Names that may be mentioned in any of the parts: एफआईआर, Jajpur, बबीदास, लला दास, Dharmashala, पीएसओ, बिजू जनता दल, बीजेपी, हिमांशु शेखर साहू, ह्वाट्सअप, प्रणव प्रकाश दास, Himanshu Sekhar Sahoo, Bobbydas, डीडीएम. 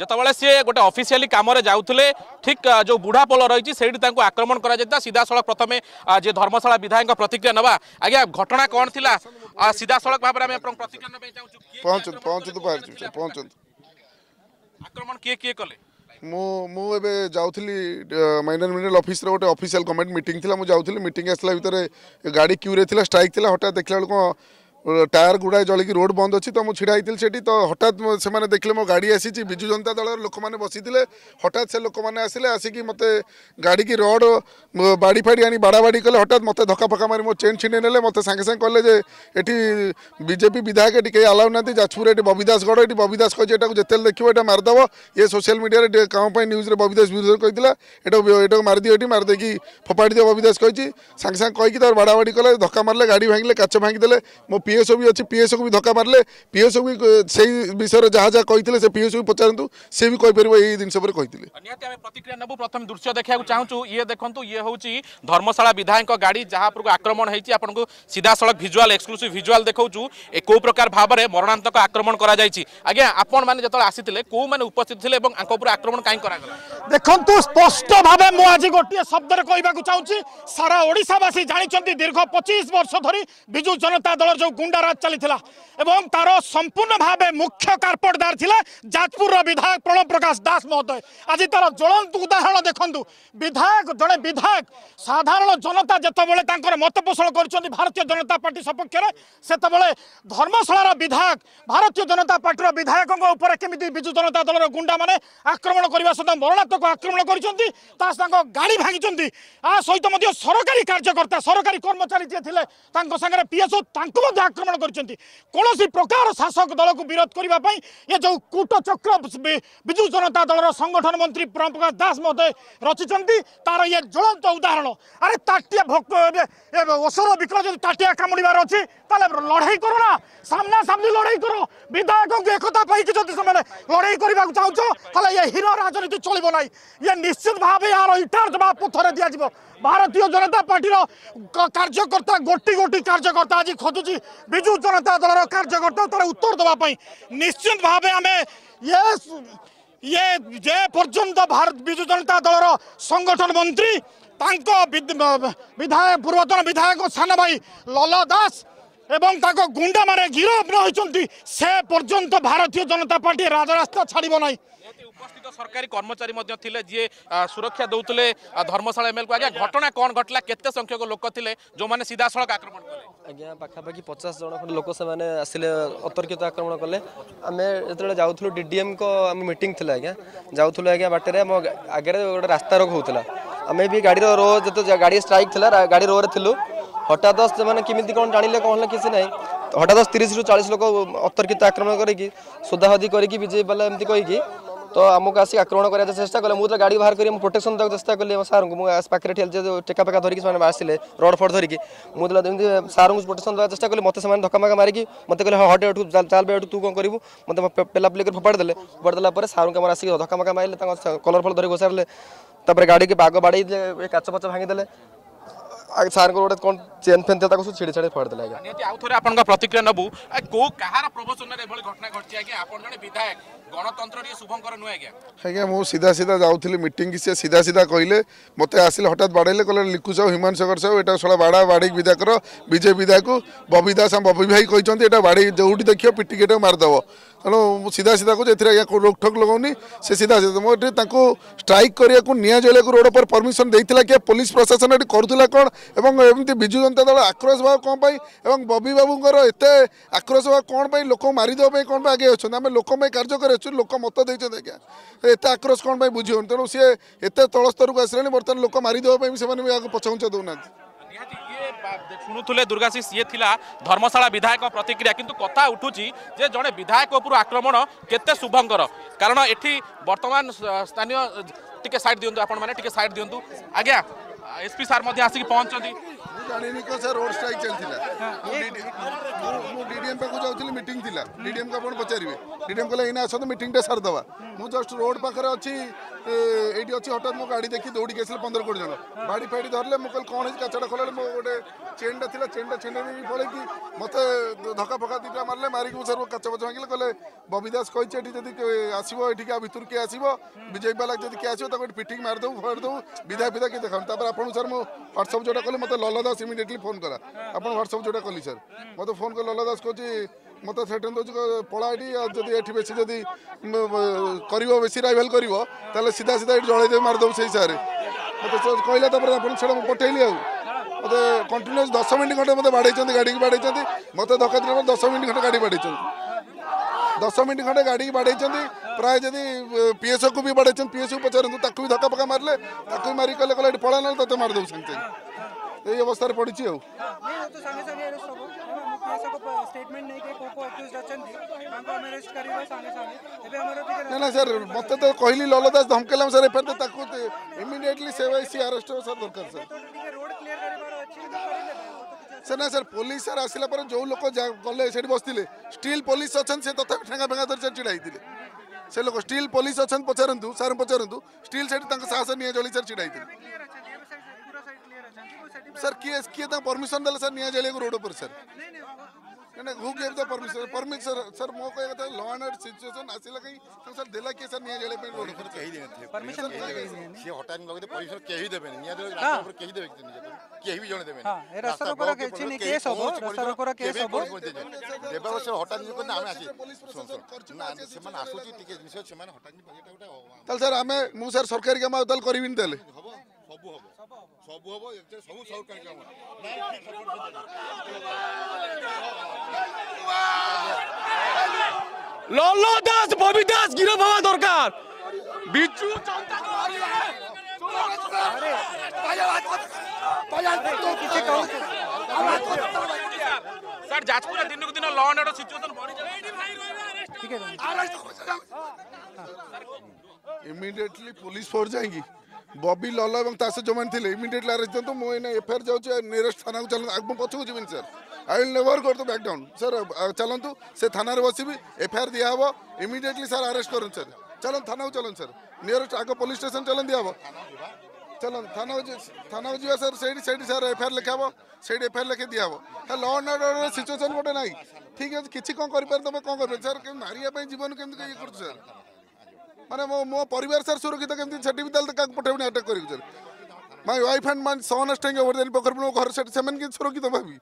जतबले सी गोटे ऑफिशियली काम जाऊे ठीक जो बुढ़ा पोल रही से आक्रमण कर सीधा सड़क प्रथम जे धर्मशाला विधायक प्रतिक्रिया नवा आज्ञा घटना कौन थी सीधा सड़क भाव में प्रतिक्रिया आक्रमण किए किए कले मु एबे जाउथली माइनर मिनरल ऑफिस रे गोटे ऑफिशियल कमेंट मीटिंग थिला मु जाउथली मीटिंग आसला भीतर गाड़ी क्यूरे थिला स्ट्राइक थिला हटा देखला को टायर गुडा जळी की रोड बंद अछि त मु छिडा आइतिल सेठी त हटात से माने देखले मो गाड़ी आसी छि बिजू जनता दल रे लोक माने बसी थिले हटात से लोक माने आसिले आसी की मते गाड़ी की रोड बाड़ी फाड़ी आनी बाड़ाबाड़ी कले हटात मते धक्का फक्का मारी मो चेन छिने नेले मते संगे संगे कहले जे एठी बीजेपी विधायक एठी के अलाउ नाती जाजपुर एठी बबीदास गड़ एठी बबीदास कहि एटा को जेतेल देखिबो एटा मार दबो ये सोशल मीडिया रे काम पय न्यूज रे बबीदास विरोध कहितला एटा मार दियो एठी मार दे की फपाड़ी दियो बबीदास कहि छि संगे संगे कहि की तार बाड़ाबाड़ी कले धक्का मारले गाड़ी भांगिले काच भांगी देले मो पीएसओ भी अच्छी पीएसओ को भी धक्का मारे पीएसओ भी सही विषय में जहाँ जहाँ कही से पीएसओ भी पचारतु सी भी कहीपर ये जिन निहती प्रतिक्रिया नबू प्रथम दृश्य देखा चाहूँ ये देखो ये हूँ धर्मशाला विधायक गाड़ी जहाँ पर आक्रमण होती आपको सीधा सड़क भिजुआल एक्सक्लूसिव भिजुआल देखो कौ प्रकार भाव में मरणातक आक्रमण करते कौ मैंने उपस्थित थे आक्रमण कहीं देखो स्पष्ट भाव में आज गोटे शब्द कहवाक चाहूँगी सारा ओडावासी जानते दीर्घ 25 वर्ष धरी विजु जनता दल जो गुंडाराज चली एवं तार संपूर्ण भाव मुख्य कारपटदार थिले जाजपुर विधायक प्रणव प्रकाश दास महोदय आज तार ज्वलंत उदाहरण देखंतु विधायक जड़े विधायक साधारण जनता जेतबेले तांकर मत पोषण करछन्ती भारतीय जनता पार्टी सपक्ष रे सेतबेले धर्मशाला विधायक भारतीय जनता पार्टी विधायक ऊपर केमिति विजु जनता दल गुंडा माने आक्रमण करबा सदा मरणात्मक आक्रमण करछन्ती ता संग गाड़ी भांगिछन्ती आ सहित मध्य सरकारी कार्यकर्ता सरकारी कर्मचारी जे थिले तांको संगे पीएसओ आक्रमण करछन्ती कोनोसी प्रकार शासक दल को विरोध करिबा पई ये जो कूटचक्र विजु जनता दल संगठन मंत्री प्रणव प्रकाश दास महोदय रचिचन्ती तार ये ज्वलंत उदाहरण अरे ताटिया भक्त ओसर विकल्प ताटिया कामुड़बार अछि ताले लड़ाई करो ना सामना सामने लड़ाई करो विधायक को एकता पाई कि जति समान लड़ाई करबा चाहछो ताले ये हीरो राजनीति चलिबो नै ये निश्चित भाबे यार इटार जवाब पथरे दिया जिवो भारतीय जनता पार्टी रो कार्यकर्ता गोटी गोटी कार्यकर्ता आज खोजुची विजु जनता दल कार्यकर्ता तार उत्तर दवाई निश्चित भाव आम ये जे पर्यंत भारत विजु जनता दल संगठन मंत्री विधायक पूर्वतन विधायक सान भाई लला दास एवं गुंडा मारे गिरफ न होती से पर्यंत भारतीय जनता पार्टी राजरास्ता छाड़ब ना उपस्थित सरकारी कर्मचारी जी सुरक्षा दौले धर्मशाला एमएल को आज घटना कौन घटला केते संख्यक लोक थे जो मैंने सीधा सड़क आक्रमण कले आज्ञा पाखापाखि 50 जन खंड लोक से आसिले अतर्कित आक्रमण कले आम जो जाऊँ डीडीएम को मीटिंग थी आज्ञा जाऊँ आज्ञा बाटे आम आगे गोटे रास्ता रोक होता आम भी गाड़ी रो जो गाड़ी स्ट्राइक थी गाड़ी रो रु हठात से मैंने किमी कौन जाने कौन किसी ना हठात 30 रू 40 लोक अतर्कित आक्रमण करके सोदाहदी करके विजेपी बाला एमती कहीकि तो आमको आसिक आक्रमण कराया चेस्टा कले मुझे गाड़ी बाहर करें प्रोटेक्शन देव चेस्टा कले सार को पाखे ठेल टेका पेका धरिकी आसिले रड फड धरिकी मुझे सार को प्रोटेक्शन देव चेस्टा कले मत से धक्का मक्का मारिकी मत कहले हट एठू चाल बे एठू तू कौन करूँ मत पेला प्ले कर फोपाड़ी देले फोपाड़ी सार को आसिक धक्का मक्का मारे कलर फल धरी घोषारे तापर गाड़ी के बाग बाड़े काच पच भांगीदे सार को कौन चेन फेन थे छिड़ी छाड़ी फोड़ देला आउ थोरे आपनका प्रतिक्रिया नबू को कहार प्रवचन रे एभली घटना घटि आज्ञा आपन जने विधायक गणतंत्र रे शुभंकर नु आज्ञा आज्ञा मु सीधा सीधा जाउथली मीटिंग से सीधा सीधा कहले मते आसिले हटात बाड़ेले कहले लिखु साहू हिमांशु सेखर साहू एटा सला बाड़ा बाड़ी विधायक रो बीजेपी विधायक बबीदास बबी भाई कहचंती एटा बाड़ी जोउटी देखियो पिटिके एटा मार दबो तनो मु सीधा सीधा को जेथरे आज्ञा को रोक ठोक लगाउनी से सीधा सीधा मो एटे ताको स्ट्राइक करिया को निया जले को रोड पर परमिशन देइतिला के पुलिस प्रशासन एटी करथुला कोन एवं एमती विजु जनता दल आक्रोश भाव कौन एवं बबी बाबूर एत आक्रोश भाव कौन लोक मारिदेप कौन आगे अच्छे आम लोक कार्य कर लोक मत देते आज्ञा एत आक्रोश कौन बुझे तेणु सी एत तल स्तर को आसरे बर्तमान लोक मारिदेप से पछाउचा दौना शुणुले दुर्गाशीष ये थिला धर्मशाला विधायक प्रतिक्रिया किंतु कथा उठुची जे जड़े विधायक उपर आक्रमण केते शुभंकर कारण एठी बर्तमान स्थानीय टिके साइड दियंतु आपण माने टिके साइड दियंतु आज्ञा एसपी सार मध्य आसिक पहुंचती जानी को सर रोड स्ट्राइक चलता को जाऊँ मीटिंग थी डीडीएम को आज पचारे डीडीएम कहला इना आसत मीटिंग सारीदेवा मुझ जस्ट रोड पाखे अच्छी ये अच्छी हटात मो गाड़ी देखी दौड़ी आस 15-20 जन बाड़ी फाड़ी धरले मुझे कौन काचटा खोल मो गोटे चेनटा था चेनटा पलैकी मत धक्का फका दीटा मारे मारिक सर काच पच भांगे कहले बबीदास आसो ये क्या भितर किए आसो बीजेपी बाला जब किए आसो पिटिंग मारिदेव फारिदेव विधा फिधा किए देखा आपको सर मुझे ह्वाट्सअप जोटा कल मतलब लला दास इमिडिएटली फोन कला आप ह्वाट्सअप जोटा कली सर मतलब फोन कर लला दास कौन मत थ्रेटन दौर पला बेस कर बेस राइवल कर सीधा सीधा ये जलैदे मारिदेव से हिसाब से मतलब कहला आप पठेली आ मत कंटिन्यूस 10 मिनट घंटे मतलब बाड़े गाड़ी की बाड़े मत धक्का दिला 10 मिनट घंटे गाड़ी बाड़े 10 मिनट खंडे गाड़ी की बाड़े प्राय जब पीएसओ को भी बाड़े पीएसओ को पचारू भी धक्का पक्का मारे ताकू मारिक कले कल पला ना ते मारिदेव संगे ये अवस्था पड़ी ना ना सर मत तो कहली लला दास धमकेला सर एफआईआर तो इमिडिएटली सी आरेस्ट हो सर दरकार सर सर ना सर पुलिस सर आसला जो लोग गले बसते स्टिल पुलिस अच्छा से तथा ठेगा फेगा धर सर चिड़ाई से लोग स्टिल पुलिस अच्छा पचारू सार पचारू स्टिल से साहस नि जली सर चिड़ाई सर किए किए परमिशन दे सर नि जलिया रोड पर sir who gave the permission permission sir मो कह लॉ एंड ऑर्डर सिचुएशन आसला कहीं तो सर देला किए सर नि जलिया रोड पर कही देने परमिशन से हटाने लगे परमिशन कही देबे नि रास्ता पर कही देबे केही भी जण देबे हां रास्ता पर केछि नि केस होबो रास्ता पर केस होबो देबा बस हटानी को नाम आसी ना से मन आसुची टिके निसे से मन हटानी बजेटा उठा तल सर हमें मु सर सरकारी काम दल करबिन देले होबो सबु होबो एकदम सब सरकारी काम लल्लो दास बबीदास गिरफ हवा दरकार बिचू जनता को अरे सर जाजपुर दिन को दिन लॉ एंड ऑर्डर सिचुएशन बढ़ी ठीक है सर इमीडिएटली पुलिस फोर्स जाएगी बॉबी लॉला एवं तासे जो मैंने थे इमीडिएटली अरेस्ट दो मो इन एफआईआर जाउ नियरेस्ट थाना को चल आगम पछो जीवन sir I will never go to back down sir चलंतु से थाना रे बसीबी एफआईआर दिया हो इमीडिएटली सर अरेस्ट करन सर चलन थाना को चलन सर नियरेस्ट आगो पुलिस स्टेशन चलन दिया हो चलो थाना जी सर से सर एफआईआर लिखाव से एफआईआर लिखे दिहब लॉ एंड ऑर्डर सिचुएशन गोटे ना ठीक अच्छे किसी कौन कर सर मारे जीवन केमती ये कर सर माने मो परिवार सर सुरक्षित केमती से क्या पठेबी अटैक कर sir my wife and my son staying over then पखर मो घर से सुरक्षित भावी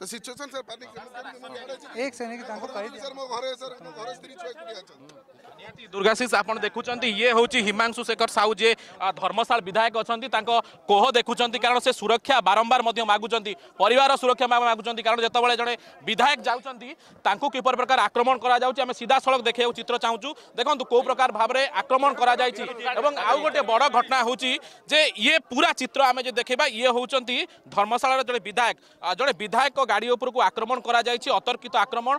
सर सिचुएशन सर पानी एक से नहीं ताको कहि दे सर मो घरे स्त्री छुआ कुडिया छ नियति दुर्गाशीष आपण देखुचंती ये होची हिमांशु शेखर साहू जे धर्मशाला विधायक अछंती तांको कोह देखुचंती कारण से सुरक्षा बारंबार मध्य मागुचंती परिवार सुरक्षा मागुचंती कारण जतबळे जणे विधायक जाउचंती तांको कि प्रकार आक्रमण करा जाउची हमें सीधा सड़क देखियो चित्र चाहूचू देखंतु को प्रकार भाबरे आक्रमण करा जायची एवं आउ गोटे बड़ घटना होची जे ये पूरा चित्र हमें जे देखबा ये होचंती धर्मशाला जणे विधायक गाड़ी ऊपर को आक्रमण करा जायछि अतर्कित आक्रमण